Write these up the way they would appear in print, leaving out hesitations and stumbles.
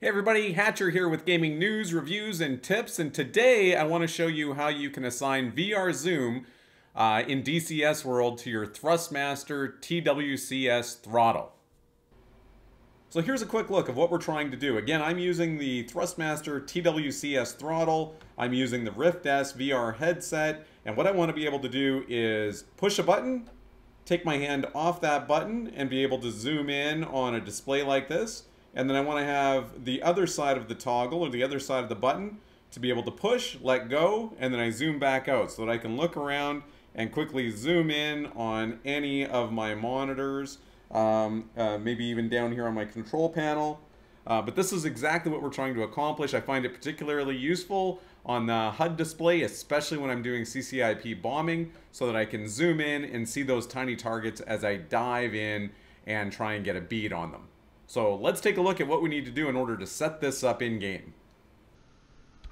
Hey everybody, Hatcher here with gaming news, reviews, and tips, and today I want to show you how you can assign VR zoom in DCS World to your Thrustmaster TWCS throttle. So here's a quick look of what we're trying to do. Again, I'm using the Thrustmaster TWCS throttle, I'm using the Rift S VR headset, and what I want to be able to do is push a button, take my hand off that button, and be able to zoom in on a display like this. And then I want to have the other side of the toggle, or the other side of the button, to be able to push, let go, and then I zoom back out so that I can look around and quickly zoom in on any of my monitors, maybe even down here on my control panel. But this is exactly what we're trying to accomplish. I find it particularly useful on the HUD display, especially when I'm doing CCIP bombing, so that I can zoom in and see those tiny targets as I dive in and try and get a bead on them. So let's take a look at what we need to do in order to set this up in game.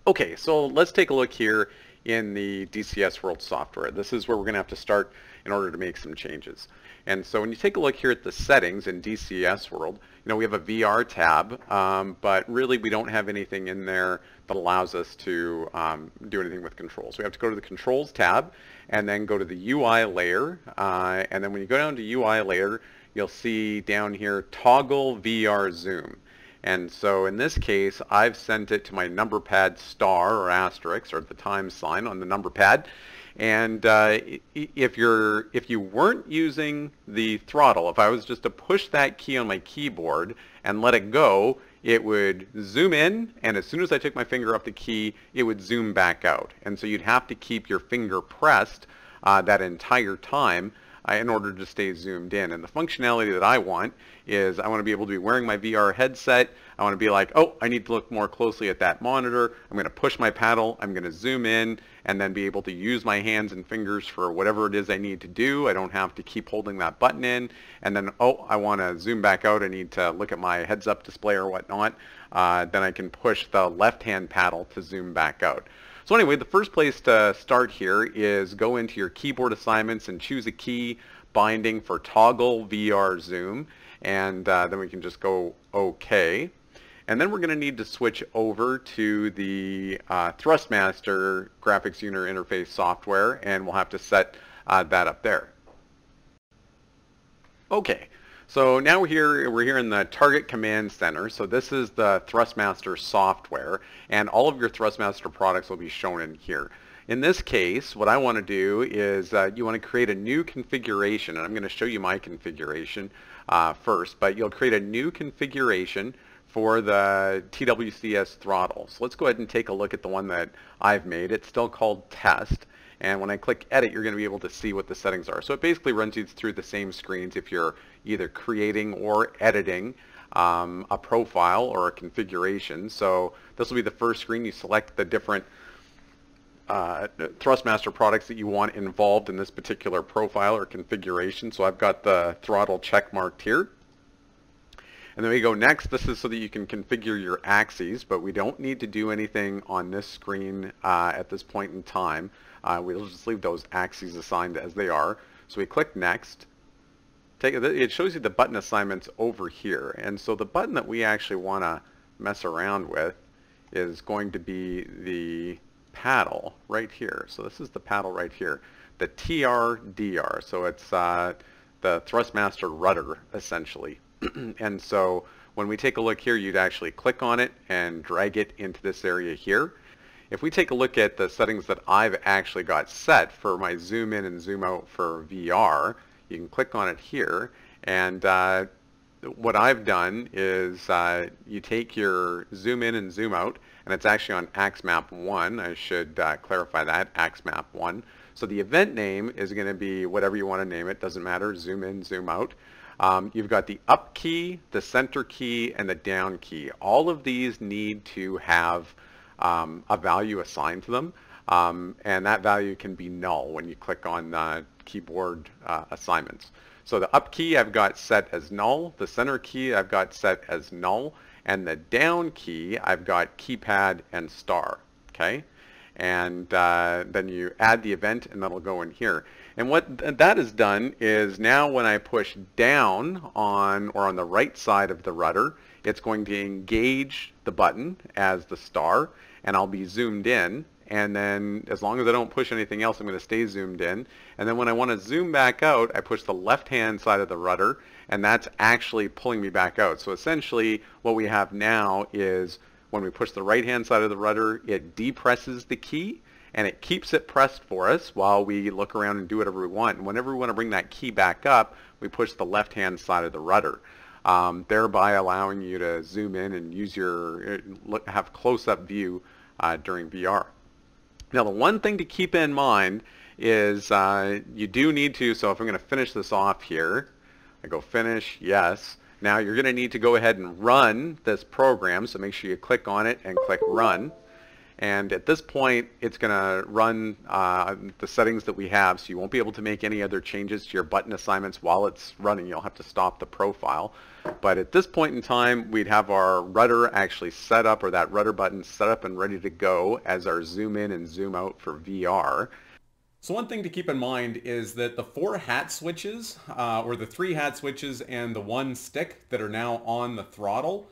Okay, so let's take a look here in the DCS World software. This is where we're going to have to start in order to make some changes. And so when you take a look here at the settings in DCS World, you know, we have a VR tab, but really we don't have anything in there that allows us to do anything with controls. We have to go to the controls tab and then go to the UI layer. And then when you go down to UI layer, you'll see down here, toggle VR zoom. And so in this case, I've sent it to my number pad star or asterisk, or the time sign on the number pad. And if you weren't using the throttle, if I was just to push that key on my keyboard and let it go, it would zoom in, and as soon as I took my finger off the key, it would zoom back out. And so you'd have to keep your finger pressed that entire time in order to stay zoomed in. And the functionality that I want is I want to be able to be wearing my VR headset. I want to be like, oh, I need to look more closely at that monitor. I'm going to push my paddle. I'm going to zoom in and then be able to use my hands and fingers for whatever it is I need to do. I don't have to keep holding that button in. And then, oh, I want to zoom back out. I need to look at my heads up display or whatnot. Then I can push the left hand paddle to zoom back out. So anyway, the first place to start here is go into your keyboard assignments and choose a key binding for toggle VR zoom, and then we can just go OK. And then we're going to need to switch over to the Thrustmaster graphics user interface software, and we'll have to set that up there. OK. So now we're here in the Target Command Center. So this is the Thrustmaster software, and all of your Thrustmaster products will be shown in here. In this case, what I want to do is you want to create a new configuration, and I'm going to show you my configuration first, but you'll create a new configuration for the TWCS throttle. So let's go ahead and take a look at the one that I've made. It's still called Test. And when I click edit, you're going to be able to see what the settings are. So it basically runs you through the same screens if you're either creating or editing a profile or a configuration. So this will be the first screen. You select the different Thrustmaster products that you want involved in this particular profile or configuration. So I've got the throttle check marked here. And then we go next. This is so that you can configure your axes, but we don't need to do anything on this screen at this point in time. We'll just leave those axes assigned as they are. So we click next. It shows you the button assignments over here. And so the button that we actually want to mess around with is going to be the paddle right here. So this is the paddle right here, the TRDR. So it's the Thrustmaster rudder, essentially. And so when we take a look here, you'd actually click on it and drag it into this area here. If we take a look at the settings that I've actually got set for my zoom in and zoom out for VR, you can click on it here. And what I've done is you take your zoom in and zoom out, and it's actually on Axe Map 1. I should clarify that, Axe Map 1. So the event name is going to be whatever you want to name it, doesn't matter, zoom in, zoom out. You've got the up key, the center key, and the down key. All of these need to have a value assigned to them, and that value can be null when you click on the keyboard assignments. So the up key I've got set as null, the center key I've got set as null, and the down key I've got keypad and star. Okay, and then you add the event, and that'll go in here. And what that has done is now when I push down on, or on the right side of the rudder, It's going to engage the button as the star, and I'll be zoomed in, and then as long as I don't push anything else, I'm going to stay zoomed in. And then when I want to zoom back out, I push the left-hand side of the rudder, and that's actually pulling me back out. So essentially what we have now is when we push the right-hand side of the rudder, it depresses the key, and it keeps it pressed for us while we look around and do whatever we want. And whenever we want to bring that key back up, we push the left-hand side of the rudder, thereby allowing you to zoom in and use your have close-up view during VR. Now, the one thing to keep in mind is you do need to, so if I'm going to finish this off here, I go finish, yes. Now, you're going to need to go ahead and run this program, so make sure you click on it and click run. And at this point, it's going to run the settings that we have, so you won't be able to make any other changes to your button assignments while it's running. You'll have to stop the profile. But at this point in time, we'd have our rudder actually set up, or that rudder button set up and ready to go as our zoom in and zoom out for VR. So one thing to keep in mind is that the four hat switches, or the three hat switches and the one stick that are now on the throttle,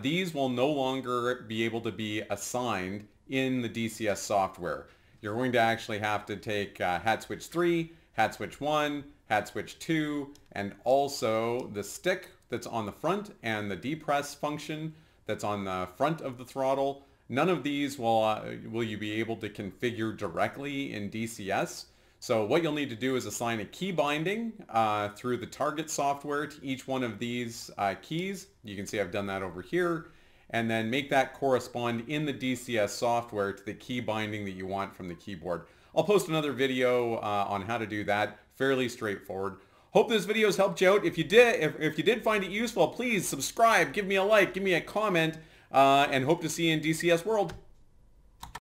these will no longer be able to be assigned in the DCS software. You're going to actually have to take hat switch 3, hat switch 1, hat switch 2, and also the stick that's on the front and the depress function that's on the front of the throttle. None of these will you be able to configure directly in DCS. So what you'll need to do is assign a key binding through the Target software to each one of these keys. You can see I've done that over here. And then make that correspond in the DCS software to the key binding that you want from the keyboard. I'll post another video on how to do that, fairly straightforward. Hope this video has helped you out. If you did, if you did find it useful, please subscribe, give me a like, give me a comment, and hope to see you in DCS World.